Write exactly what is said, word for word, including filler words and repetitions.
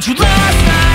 Caught you last night.